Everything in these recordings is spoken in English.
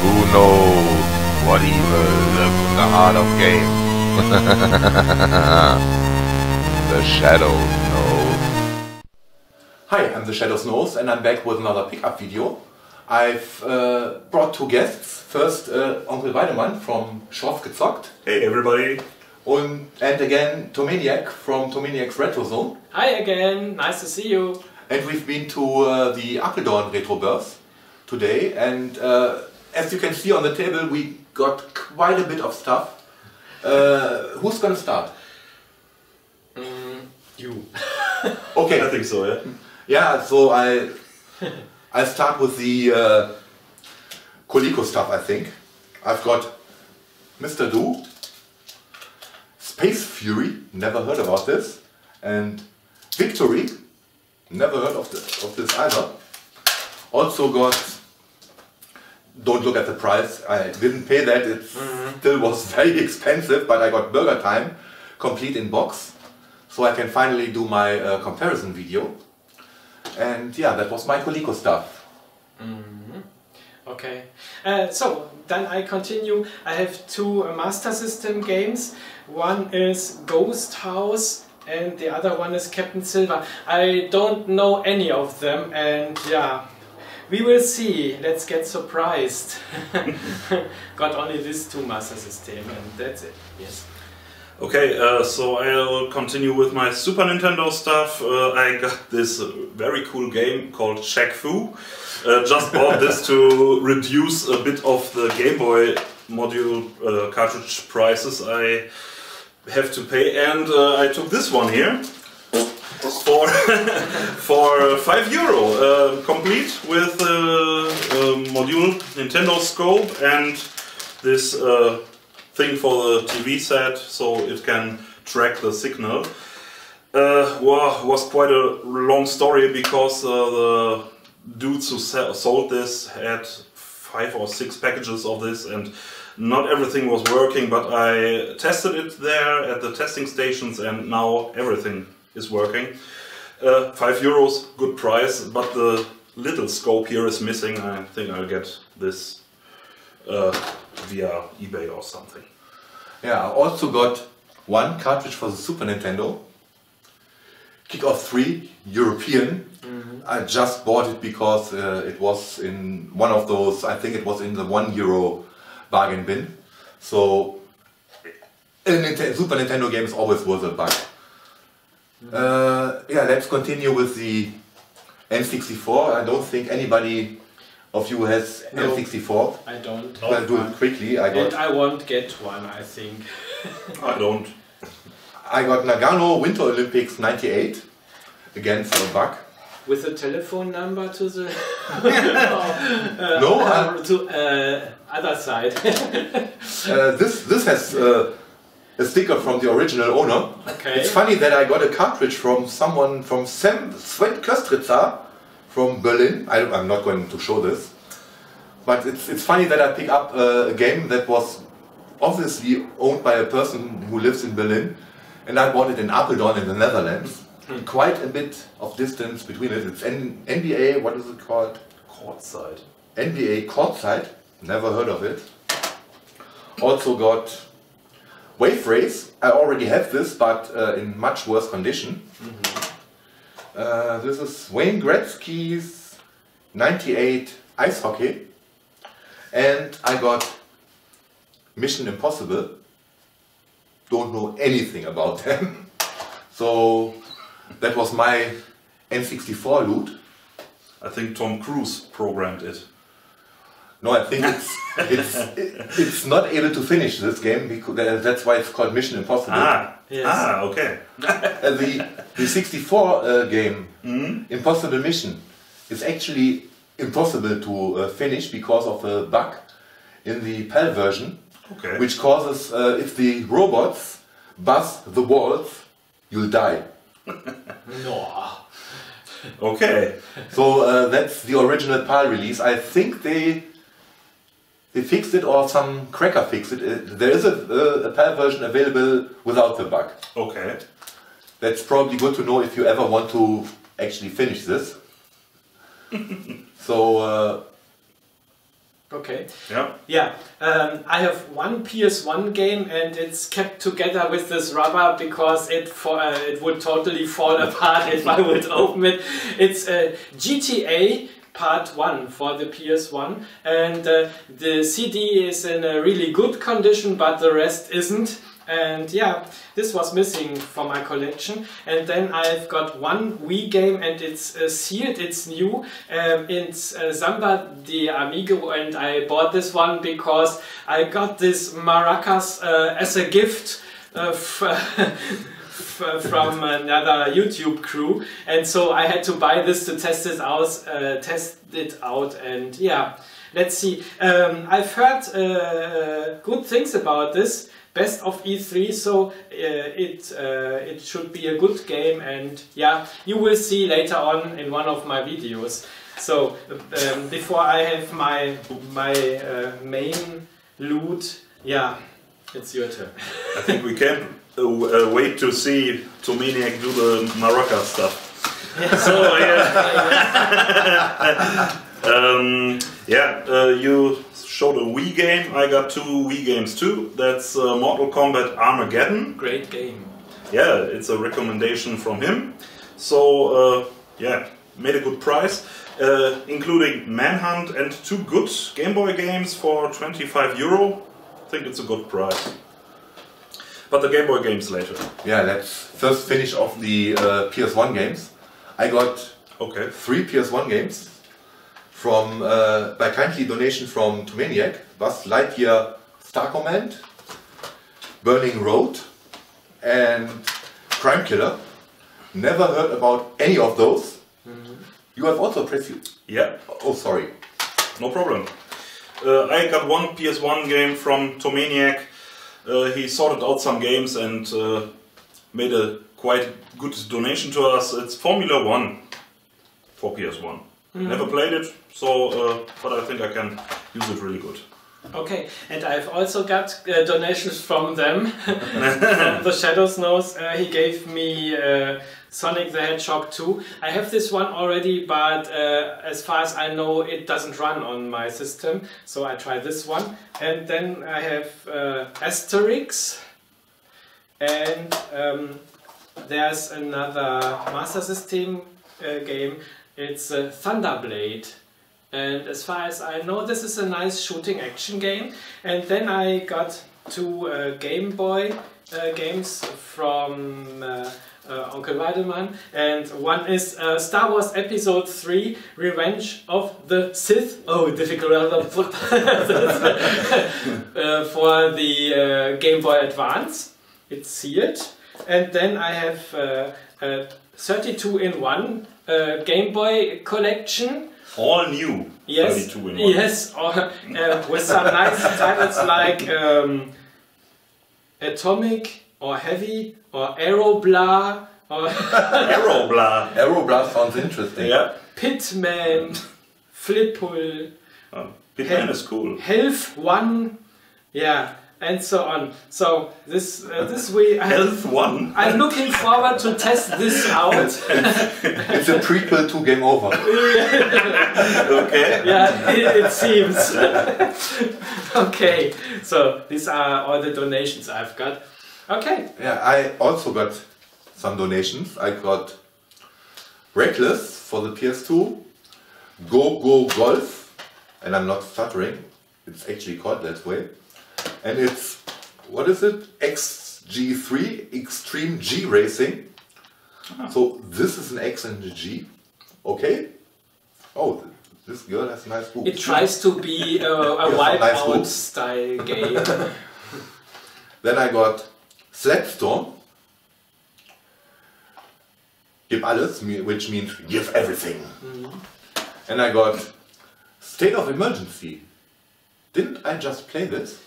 Who knows what evil lives in the heart of games? The Shadows Knows. Hi, I'm The Shadows Knows and I'm back with another pickup video. I've brought two guests. First, Onkel Weidemann from Schroff Gezockt. Hey everybody. And again, Thomaniac from Thomaniac's Retro Zone. Hi again, nice to see you. And we've been to the Apeldoorn Retro Beurs today, and as you can see on the table, we got quite a bit of stuff. Who's gonna start? You. Okay. I think so, yeah. Yeah, so I start with the Coleco stuff, I think. I've got Mr. Do, Space Fury, never heard about this, and Victory, never heard of this either. Also got, don't look at the price, I didn't pay that, it still was very expensive, but I got Burger Time, complete in box, so I can finally do my comparison video. And yeah, that was my Coleco stuff. Okay, so then I continue. I have two Master System games. One is Ghost House and the other one is Captain Silver. I don't know any of them, and yeah, we will see. Let's get surprised. Got only these two Master System and that's it. Yes. Okay, so I'll continue with my Super Nintendo stuff. I got this very cool game called Shaq Fu. Just bought this to reduce a bit of the Game Boy module cartridge prices I have to pay, and I took this one here for for €5, complete with module, Nintendo Scope, and this thing for the TV set, so it can track the signal. Well, was quite a long story, because the dudes who sold this had 5 or 6 packages of this, and not everything was working, but I tested it there at the testing stations and now everything is working. €5, good price, but the little scope here is missing. I think I'll get this via eBay or something. Yeah, I also got one cartridge for the Super Nintendo, Kick off 3, European. I just bought it because it was in one of those, I think it was in the €1 bargain bin. So a Super Nintendo game is always worth a buck. Yeah, let's continue with the N64. I don't think anybody of you has N64. I don't. I'll do it quickly. I won't get one, I think. I don't. I got Nagano Winter Olympics '98, again for a buck. With a telephone number to the other side. This has a sticker from the original owner. Okay. It's funny that I got a cartridge from someone from Sven Köstritzer from Berlin. I'm not going to show this, but it's funny that I pick up a game that was obviously owned by a person who lives in Berlin, and I bought it in Apeldoorn in the Netherlands. Quite a bit of distance between it. It's NBA, what is it called? Courtside. NBA Courtside, never heard of it. Also got Wave Race. I already have this, but in much worse condition. This is Wayne Gretzky's 98 Ice Hockey. And I got Mission Impossible. Don't know anything about them. So that was my N64 loot. I think Tom Cruise programmed it. No, I think it's not able to finish this game, because that's why it's called Mission Impossible. Ah, yes. Ah, okay. The 64 game, Impossible Mission, is actually impossible to finish because of a bug in the PAL version, okay, which causes, if the robots buzz the walls, you'll die. No. Okay, so that's the original PAL release. I think they fixed it, or some cracker fixed it. There is a PAL version available without the bug. Okay, that's probably good to know if you ever want to actually finish this. So, okay. Yeah. Yeah. I have one PS1 game, and it's kept together with this rubber because it would totally fall apart if I would open it. It's GTA Part 1 for the PS1, and the CD is in a really good condition, but the rest isn't. And yeah, this was missing from my collection. And then I've got one Wii game, and it's sealed, it's new. It's Samba de Amigo, and I bought this one because I got this maracas as a gift from another YouTube crew. And so I had to buy this to test it out, and yeah, let's see. I've heard good things about this. Best of E3, so it should be a good game, and yeah, you will see later on in one of my videos. So before I have my main loot, yeah, it's your turn. I think we can wait to see Thomaniac do the Maraca stuff. Yeah. So yeah. You showed a Wii game. I got two Wii games too. That's Mortal Kombat Armageddon. Great game. Yeah, it's a recommendation from him. So yeah, made a good price, including Manhunt and two good Game Boy games for 25 euro. I think it's a good price. But the Game Boy games later. Yeah, let's first finish off the PS1 games. I got three PS1 games. From by kindly donation from Thomaniac, Buzz Lightyear Star Command, Burning Road, and Crime Killer. Never heard about any of those. Mm-hmm. You have also pressed you. Yeah. Oh, sorry. No problem. I got one PS1 game from Thomaniac. He sorted out some games and made a quite good donation to us. It's Formula 1 for PS1. Never played it, so but I think I can use it really good. Okay, and I've also got donations from them. From TheShadowsnose, he gave me Sonic the Hedgehog 2. I have this one already, but as far as I know, it doesn't run on my system, so I try this one. And then I have Asterix, and there's another Master System game. It's Thunderblade, and as far as I know, this is a nice shooting action game. And then I got two Game Boy games from Onkel Weidemann, and one is Star Wars Episode 3 Revenge of the Sith. Oh, difficult for the Game Boy Advance. It's sealed. And then I have 32-in-1 Game Boy collection. All new. Yes. 32-in-1. Yes, with some nice titles like Atomic or Heavy or AeroBlah. AeroBlah. AeroBlah sounds interesting. Yeah. Pitman, Flipple. Oh, Pitman is cool. Health One. Yeah. And so on. So this way, I'm looking forward to test this out. It's a prequel to Game Over. Okay. Yeah, it seems. Okay. So these are all the donations I've got. Okay. Yeah, I also got some donations. I got Reckless for the PS2, Go Go Golf, and I'm not stuttering. It's actually called that way. And it's, what is it? XG3 Extreme G Racing. Ah. So this is an X and a G. Okay. Oh, this girl has a nice boobs. It tries to be a Wipeout style game. Then I got Slapstorm. Gib alles, which means give everything. Mm. And I got State of Emergency. Didn't I just play this?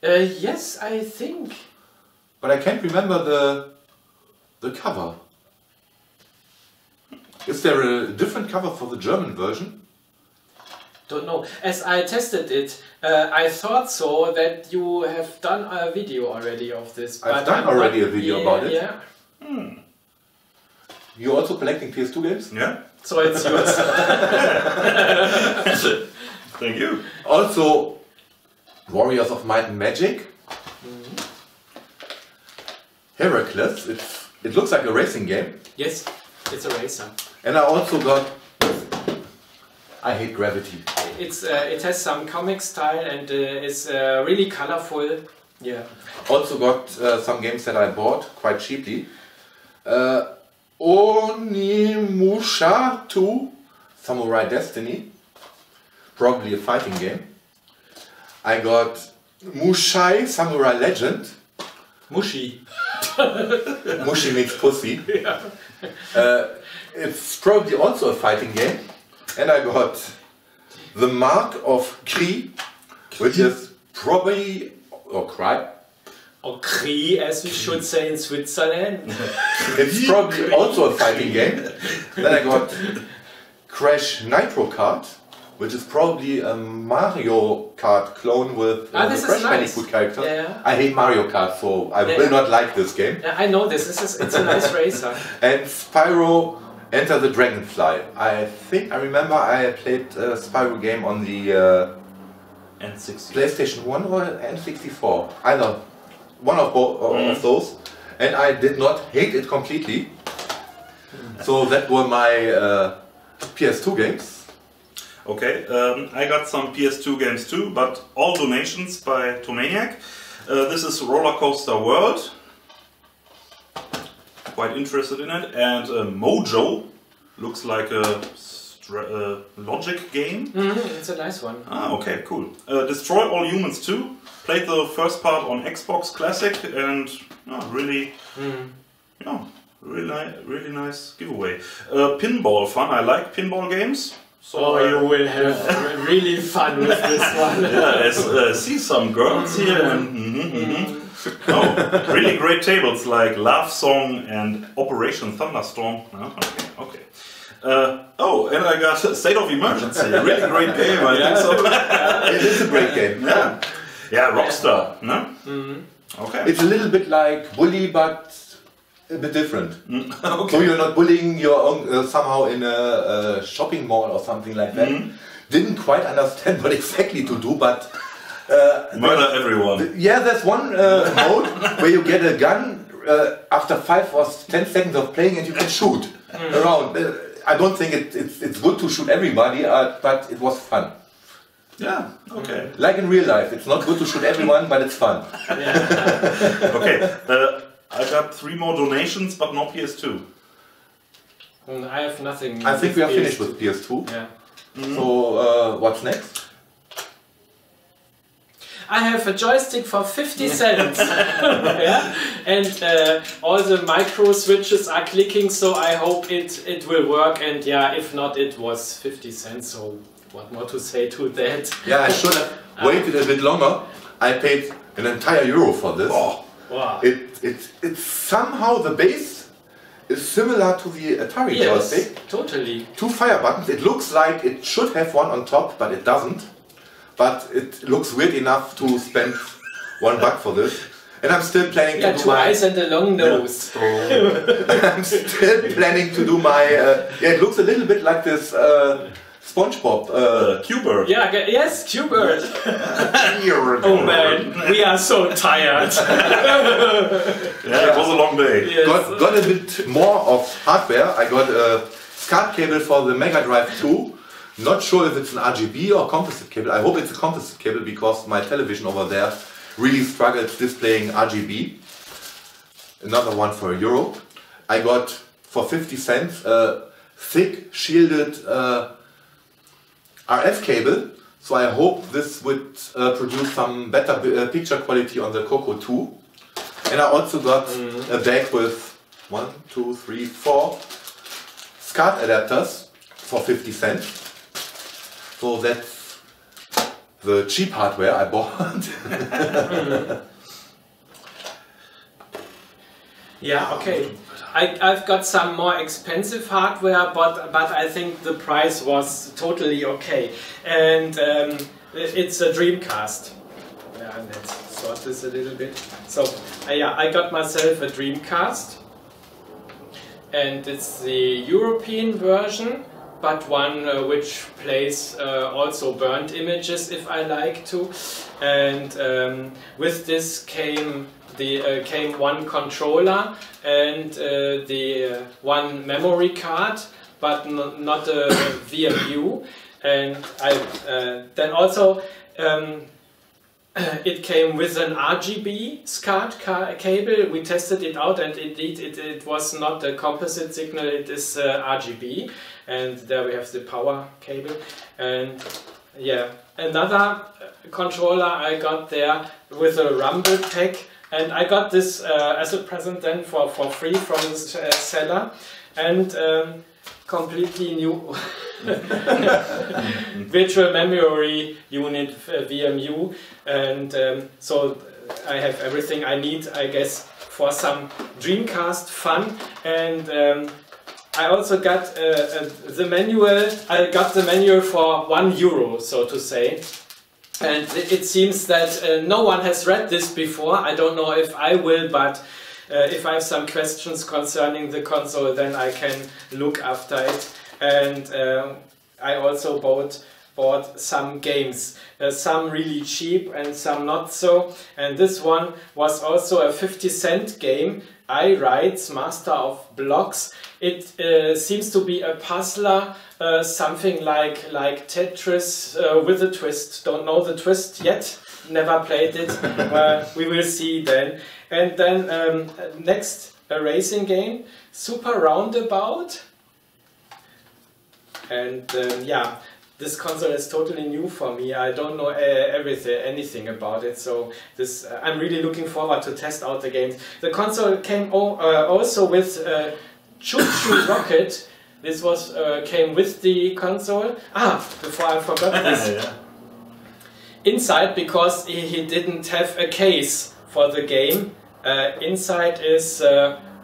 Yes, I think. But I can't remember the cover. Is there a different cover for the German version? Don't know. As I tested it, I thought so that you have done a video already of this. I've done already a video about it. Yeah. Hmm. You also collecting PS2 games? Yeah. So it's yours. Thank you. Also, Warriors of Might and Magic. Heracles, it looks like a racing game. Yes, it's a racer. And I also got... I hate gravity. It's it has some comic style and is really colorful. Yeah. Also got some games that I bought quite cheaply. Onimusha 2, Samurai Destiny, probably a fighting game. I got Mushi, Samurai Legend. Mushi. Mushi means pussy. Yeah. It's probably also a fighting game. And I got The Mark of Kree, which is probably, or Cry. Or Kree, as we should say in Switzerland. It's probably also a fighting game. Then I got Crash Nitro Kart, which is probably a Mario Kart clone with the Crash Bandicoot character. Yeah. I hate Mario Kart, so I will not like this game. I know this, it's a nice racer. And Spyro Enter the Dragonfly. I think I remember I played a Spyro game on the N64. PlayStation 1 or N64. I know. One of both of those. And I did not hate it completely. So that were my PS2 games. Okay, I got some PS2 games too, but all donations by Thomaniac. This is Roller Coaster World. Quite interested in it, and Mojo looks like a logic game. It's a nice one. Ah, okay, cool. Destroy All Humans 2. Played the first part on Xbox Classic, and really, really nice giveaway. Pinball Fun. I like pinball games. So you will have really fun with this one. I see some girls here. Oh, really great tables like Love Song and Operation Thunderstorm. Oh, okay. And I got State of Emergency. Really great game, I think so. It is a great game. Yeah, Rockstar. No? Okay. It's a little bit like Bully, but a bit different. Okay. So you're not bullying your own somehow in a shopping mall or something like that. Didn't quite understand what exactly to do, but. Murder everyone. There's one mode where you get a gun after 5 or 10 seconds of playing and you can shoot around. I don't think it's good to shoot everybody, but it was fun. Yeah, okay. Like in real life, it's not good to shoot everyone, but it's fun. Okay, I got 3 more donations, but no PS2. I have nothing. I think we are finished with PS2. Yeah. So, what's next? I have a joystick for 50 cents. And all the micro switches are clicking, so I hope it will work. And yeah, if not, it was 50 cents, so what more to say to that? Yeah, I should have waited a bit longer. I paid an entire euro for this. Oh. Wow. It's somehow the base is similar to the Atari joystick. Yes, totally. 2 fire buttons. It looks like it should have one on top, but it doesn't. But it looks weird enough to spend $1 for this. And I'm still planning to do my... 2 eyes and a long nose. I'm still planning to do my... it looks a little bit like this SpongeBob Q-Bird. Yeah, yes, Q-Bird. Oh man, we are so tired. It was a long day. Yes. Got a bit more of hardware. I got a SCART cable for the Mega Drive 2. Not sure if it's an RGB or composite cable. I hope it's a composite cable because my television over there really struggles displaying RGB. Another one for €1. I got for 50 cents a thick shielded RF cable. So I hope this would produce some better picture quality on the Coco 2. And I also got a bag with 4 SCART adapters for 50 cents. So that's the cheap hardware I bought. Yeah, okay. I've got some more expensive hardware, but I think the price was totally okay. And it's a Dreamcast. Yeah, let's sort this a little bit. So, yeah, I got myself a Dreamcast. and it's the European version, but one which plays also burned images if I like to. And with this came one controller and the one memory card, but not a VMU. And I then also it came with an RGB SCART cable. We tested it out, and indeed it was not a composite signal, it is RGB. And there we have the power cable. And yeah, another controller I got there with a rumble pack, and I got this as a present then for free from the seller, and completely new virtual memory unit, VMU, and so I have everything I need, I guess, for some Dreamcast fun. And I also got the manual. I got the manual for €1, so to say. And it seems that no one has read this before. I don't know if I will, but if I have some questions concerning the console, then I can look after it. And I also bought some games, some really cheap and some not so. And this one was also a 50-cent game, I-Rides, Master of Blocks. It seems to be a puzzler, something like Tetris with a twist. Don't know the twist yet, never played it, we will see then. And then next, a racing game, Super Roundabout. And yeah, this console is totally new for me. I don't know anything about it, so this I'm really looking forward to test out the games. The console came also with Choo Choo Rocket. This was came with the console. Ah, before I forgot this. Yeah. Inside, because he didn't have a case for the game. Inside is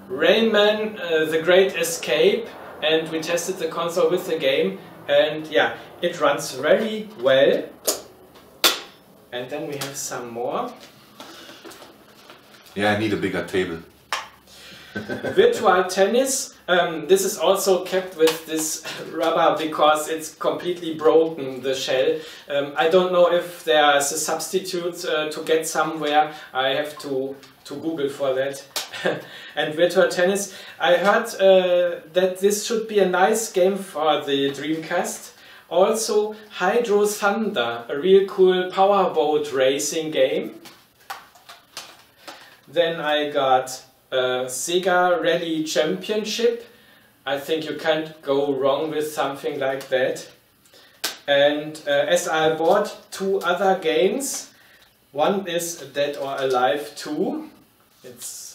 Rayman, The Great Escape. And we tested the console with the game, and yeah, it runs very well. And then we have some more. Yeah, I need a bigger table. Virtual Tennis. This is also kept with this rubber because it's completely broken, the shell. I don't know if there's a substitute to get somewhere. I have to Google for that. And Virtual Tennis. I heard that this should be a nice game for the Dreamcast. Also Hydro Thunder, a real cool powerboat racing game. Then I got Sega Rally Championship. I think you can't go wrong with something like that. And as I bought two other games, one is Dead or Alive 2. It's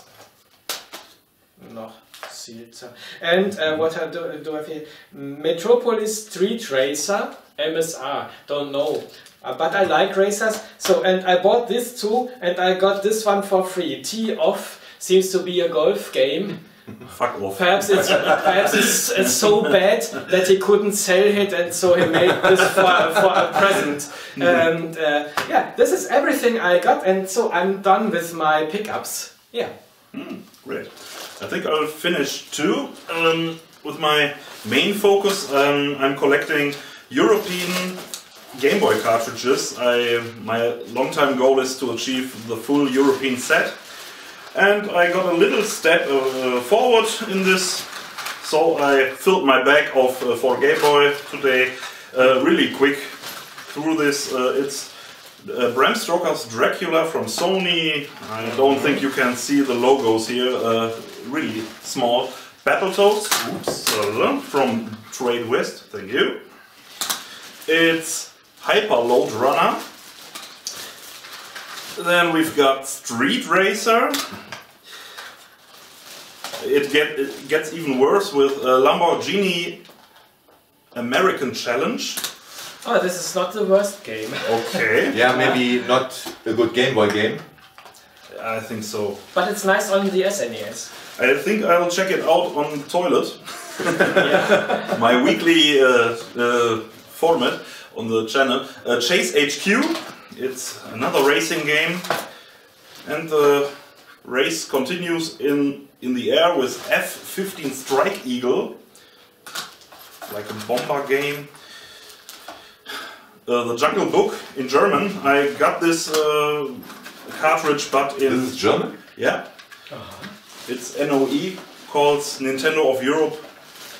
noch sealed. And what do I have here? Metropolis Street Racer MSR. Don't know. But I like racers. So, and I bought this too, and I got this one for free. Tee Off seems to be a golf game. Fuck off. Perhaps it's so bad that he couldn't sell it, and so he made this for a present. And yeah, this is everything I got, and so I'm done with my pickups. Yeah. Great. I think I'll finish too with my main focus. I'm collecting European Game Boy cartridges. My long-time goal is to achieve the full European set. And I got a little step forward in this, so I filled my bag of 4 Game Boy today really quick through this. It's Bram Stoker's Dracula from Sony. I don't think you can see the logos here, really small. Battletoads, oops, from Trade West, thank you. It's Hyper Load Runner. Then we've got Street Racer. It gets even worse with Lamborghini American Challenge. Oh, this is not the worst game. Okay. Yeah, maybe not a good Game Boy game. I think so. But it's nice on the SNES. I think I'll check it out on the toilet. Yeah. My weekly format on the channel. Chase HQ. It's another racing game, and Race continues in the air with F-15 Strike Eagle, like a bomber game. The Jungle Book in German. I got this cartridge, but in... This is German? Yeah. Uh-huh. It's NOE, calls Nintendo of Europe,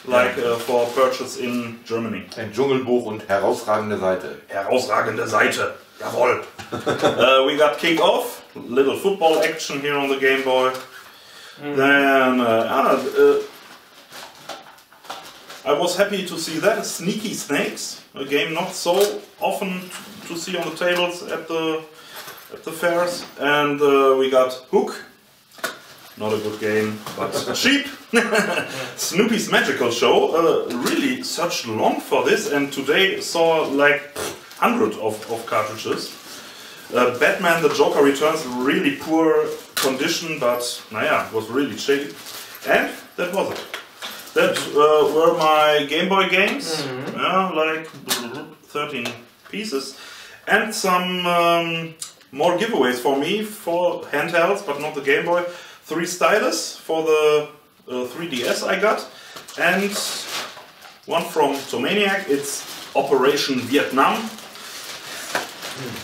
like for purchase in Germany. Ein Dschungelbuch und herausragende Seite. Herausragende Seite, jawohl. We got Kick off, little football action here on the Game Boy. Mm. Then I was happy to see that Sneaky Snakes, a game not so often to see on the tables at the fairs. And we got Hook. Not a good game, but cheap. Snoopy's Magical Show. Really searched long for this, and today saw like 100 of cartridges. Batman the Joker Returns, really poor condition, but naja, was really cheap. And that was it. That were my Game Boy games, like 13 pieces, and some more giveaways for me for handhelds, but not the Game Boy. 3 stylus for the 3DS I got, and one from Thomaniac. It's Operation Vietnam.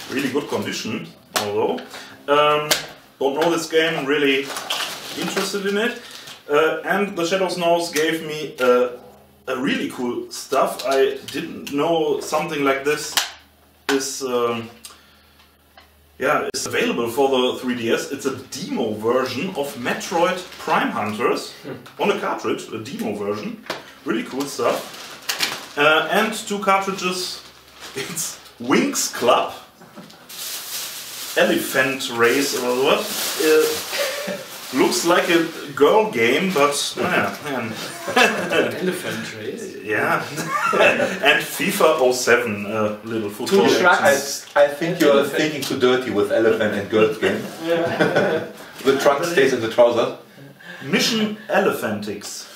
Really good condition, although. Don't know this game, really interested in it. And TheShadowsnose gave me a really cool stuff. I didn't know something like this is... Yeah, it's available for the 3DS. It's a demo version of Metroid Prime Hunters on a cartridge, a demo version. Really cool stuff. And 2 cartridges. It's Winx Club, Elephant Race or what? Looks like a girl game, but Elephant Race. Yeah, and FIFA 07, little football. I think you're thinking too dirty with elephant and girls game. The trunk stays in the trousers. Mission Elephantics.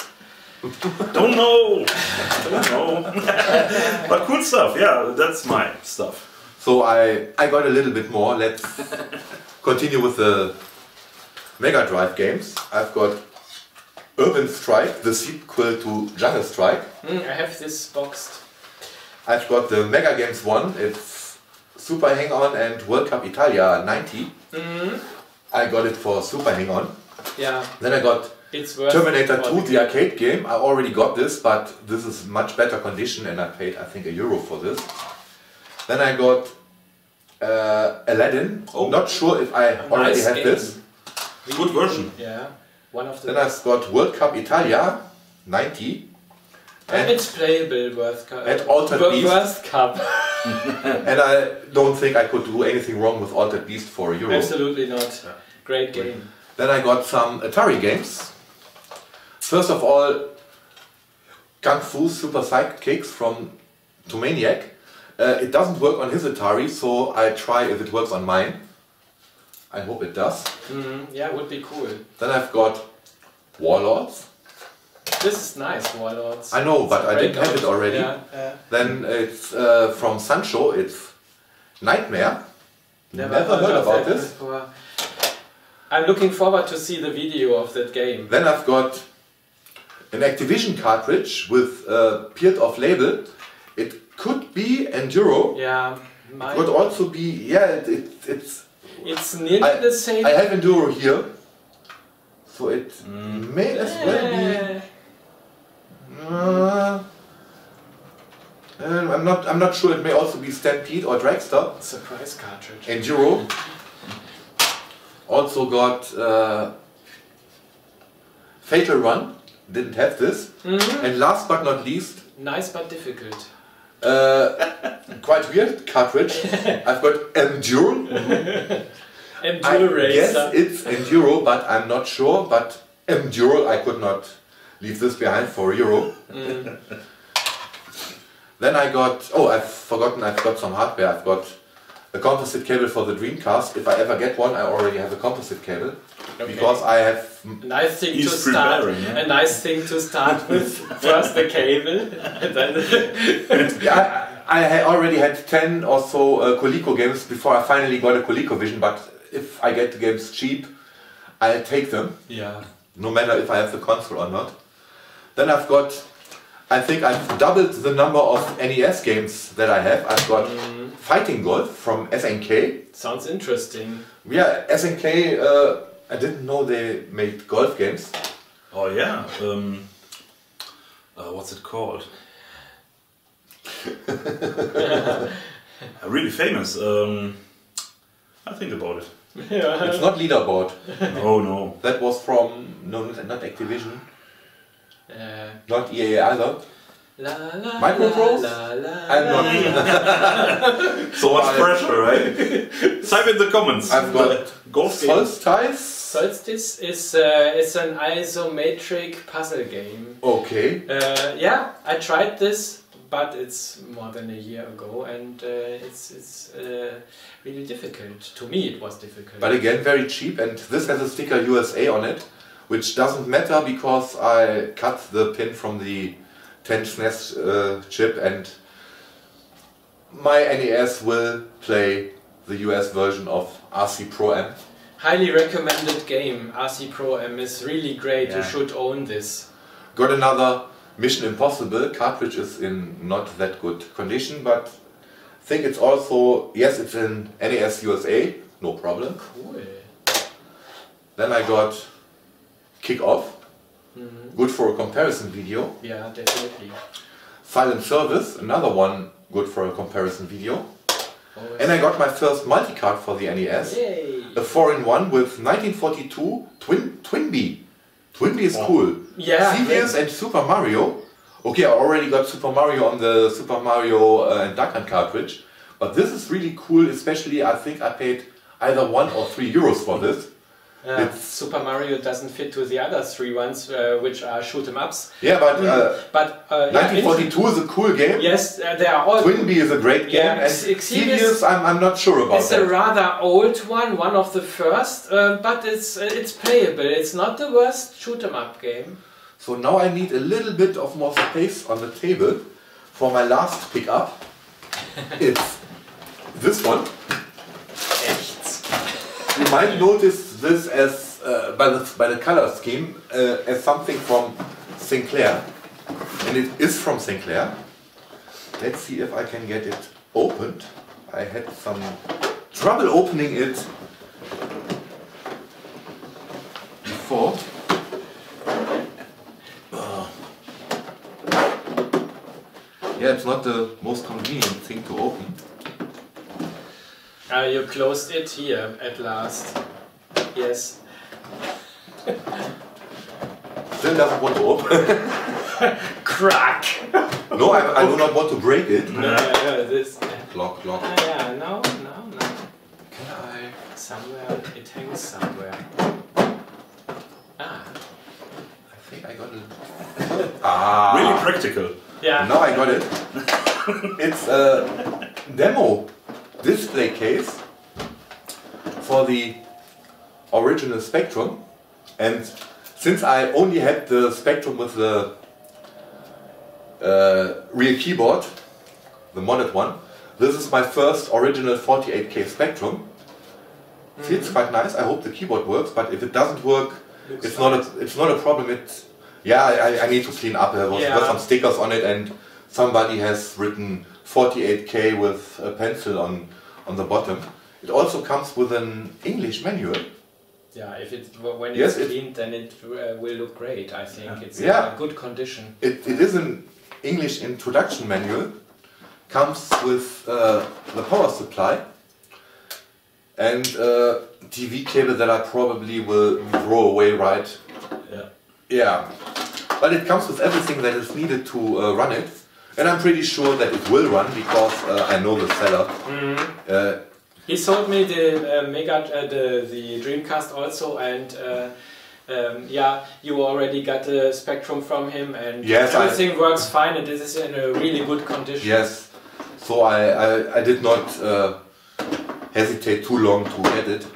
Don't know. Don't know. But cool stuff. Yeah, that's my stuff. So I got a little bit more. Let's continue with the Mega Drive games. I've got Urban Strike, the sequel to Jungle Strike. I have this boxed. I've got the Mega Games 1, it's Super Hang On and World Cup Italia '90. I got it for Super Hang On. Yeah. Then I got Terminator 2, the arcade game. I already got this, but this is much better condition and I paid, I think, €1 for this. Then I got Aladdin. Oh. Not sure if I already had this. Good version. Yeah. One of the then I've got World Cup Italia '90. And it's playable World Cup. And Altered Beast. World Cup. And I don't think I could do anything wrong with Altered Beast for €1. Absolutely not. Yeah. Great game. Then I got some Atari games. First of all, Kung Fu Super Sidekicks from Thomaniac. It doesn't work on his Atari, so I try if it works on mine. I hope it does. Yeah, it would be cool. Then I've got Warlords. This is nice, Warlords. I know, but I didn't have it already. Yeah, yeah. Then it's from Sancho, it's Nightmare. Never heard about this. Before. I'm looking forward to see the video of that game. Then I've got an Activision cartridge with peered-off label. It could be Enduro. Yeah. It could also be, it's nearly the same. I have Enduro here, so it may as well be. I'm not sure. It may also be Stampede or Dragster. Surprise cartridge. Enduro. Also got Fatal Run. Didn't have this. And last but not least. Nice but difficult. Quite weird cartridge. I've got Enduro. Enduro. Yes, it's Enduro, but I'm not sure. But Enduro, I could not leave this behind for €1. Then I got. Oh, I've forgotten. I've got some hardware. I've got a composite cable for the Dreamcast. If I ever get one, I already have a composite cable because I have. Nice thing to start. A nice thing to start with. First the cable, and then. Yeah, I already had 10 or so Coleco games before I finally got a ColecoVision. But if I get the games cheap, I'll take them, yeah, no matter if I have the console or not. Then I've got, I think I've doubled the number of NES games that I have. I've got Fighting Golf from SNK. Sounds interesting. Yeah, SNK, I didn't know they made golf games. Oh yeah, what's it called? Really famous, I think about it. Yeah. It's not Leaderboard. Oh no. That was from, no, not Activision. Not EA either. Micro Bros? I'm not. So much pressure, right? Type in the comments. I've got Ghost House. Solstice is it's an isometric puzzle game. Okay. Yeah, I tried this, but it's more than a year ago, and it's really difficult. To me, it was difficult. But again, very cheap, and this has a sticker USA on it, which doesn't matter because I cut the pin from the 10 SNES chip, and my NES will play the US version of RC Pro-Am. Highly recommended game. RC Pro-Am is really great. Yeah. You should own this. Got another Mission Impossible. Cartridge is in not that good condition, but I think it's also, yes, it's in NES USA. No problem. Cool. Then I got Kick Off. Mm-hmm. Good for a comparison video. Yeah, definitely. Silent Service, another one good for a comparison video. Always. And I got my first multicard for the NES. Yay. A 4-in-1 with 1942 Twinbee. Twinbee is cool. Yeah. CBS and Super Mario. Okay, I already got Super Mario on the Super Mario and Duck Hunt cartridge. But this is really cool, especially I think I paid either €1 or €3 for this. Super Mario doesn't fit to the other three ones, which are shoot-em-ups. Yeah, but 1942 is a cool game. Yes, they are all. Twinbee is a great game. Yeah, and Xevious, I'm not sure about. It's that. A rather old one, one of the first, but it's playable. It's not the worst shoot-em-up game. So now I need a little bit of more space on the table for my last pickup. It's this one. You might notice this as, by the color scheme, as something from Sinclair. And it is from Sinclair. Let's see if I can get it opened. I had some trouble opening it before. Yeah, it's not the most convenient thing to open. You closed it here at last. Yes. Still doesn't want to open. Crack! No, I do not want to break it. No, this. Lock. Ah, yeah, no. Can I? Somewhere, it hangs somewhere. Ah. I think I got it. Ah. Really practical. Yeah. Now I got it. It's a demo display case for the original Spectrum, and since I only had the Spectrum with the real keyboard, the modded one, this is my first original 48K Spectrum. See, it's quite nice. I hope the keyboard works, but if it doesn't work, it's not a problem. I need to clean up. There was some stickers on it, and somebody has written 48K with a pencil on the bottom. It also comes with an English manual. Yeah, when it's cleaned, then it will look great. I think it's in a good condition. It is an English introduction manual. Comes with the power supply and TV cable that I probably will throw away, right? Yeah. But it comes with everything that is needed to run it. And I'm pretty sure that it will run because I know the seller. He sold me the Dreamcast also, and you already got the Spectrum from him, and everything works fine, and this is in a really good condition. Yes, so I did not hesitate too long to get it.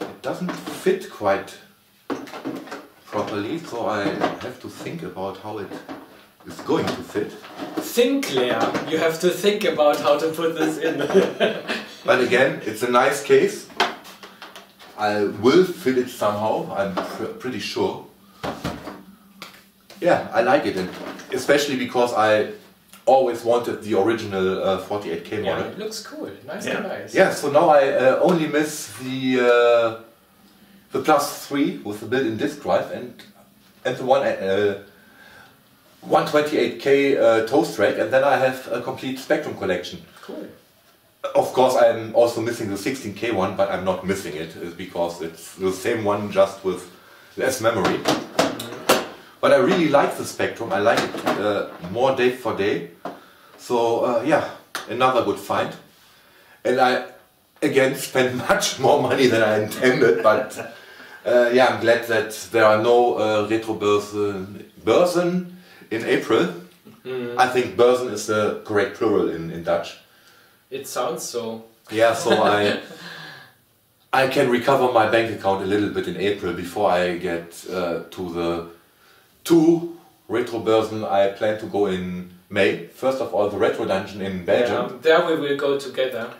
It doesn't fit quite properly, so I have to think about how it. It's going to fit. Sinclair, you have to think about how to put this in. But again, it's a nice case. I will fit it somehow, I'm pretty sure. Yeah, I like it, and especially because I always wanted the original 48K model. Yeah, it looks cool, nice device. Yeah, so now I only miss the Plus 3 with the built-in disc drive and the 128K toast rack, and then I have a complete Spectrum collection. Cool. Of course, I'm also missing the 16K one, but I'm not missing it because it's the same one just with less memory. But I really like the Spectrum, I like it more day for day. So yeah, another good find. And I again spent much more money than I intended, but yeah, I'm glad that there are no retro Börsen in April. Mm. I think Börsen is the correct plural in Dutch. It sounds so. Yeah, so I can recover my bank account a little bit in April before I get to the two retro Börsen I plan to go in May. First of all, the Retro Dungeon in Belgium. Yeah, there we will go together.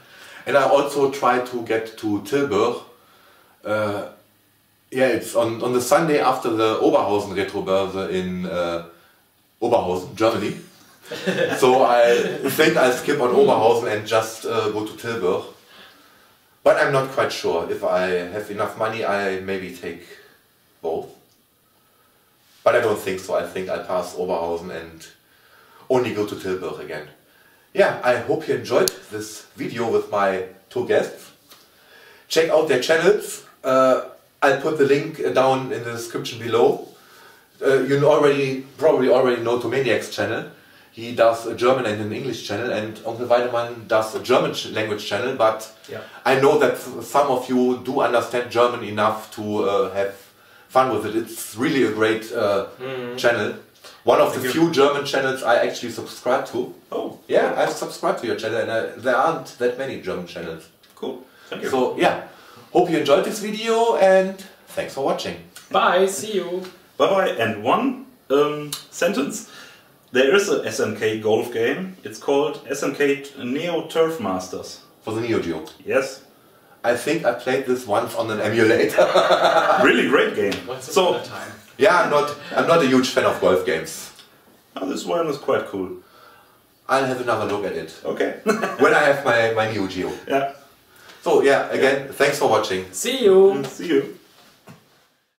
And I also try to get to Tilburg. Yeah, it's on the Sunday after the Oberhausen Retro Börse in Oberhausen, Germany. So I think I'll skip on Oberhausen and just go to Tilburg. But I'm not quite sure. If I have enough money, I maybe take both. But I don't think so. I think I'll pass Oberhausen and only go to Tilburg again. Yeah, I hope you enjoyed this video with my two guests. Check out their channels. I'll put the link down in the description below. You probably already know Thomaniac's channel. He does a German and an English channel, and Onkel Weidemann does a German language channel, but yeah. I know that some of you do understand German enough to have fun with it. It's really a great channel. One of the few German channels I actually subscribe to. Oh. Yeah, I've subscribed to your channel, and there aren't that many German channels. Cool. Thank you. So, yeah. Hope you enjoyed this video, and thanks for watching. Bye. See you. Bye-bye. And one sentence. There is an SNK golf game. It's called SNK Neo Turf Masters. For the Neo Geo? Yes. I think I played this once on an emulator. Really great game. Once upon a time. Yeah, I'm not a huge fan of golf games. Oh, this one was quite cool. I'll have another look at it. Okay. When I have my Neo Geo. Yeah. So yeah, again, thanks for watching. See you. See you.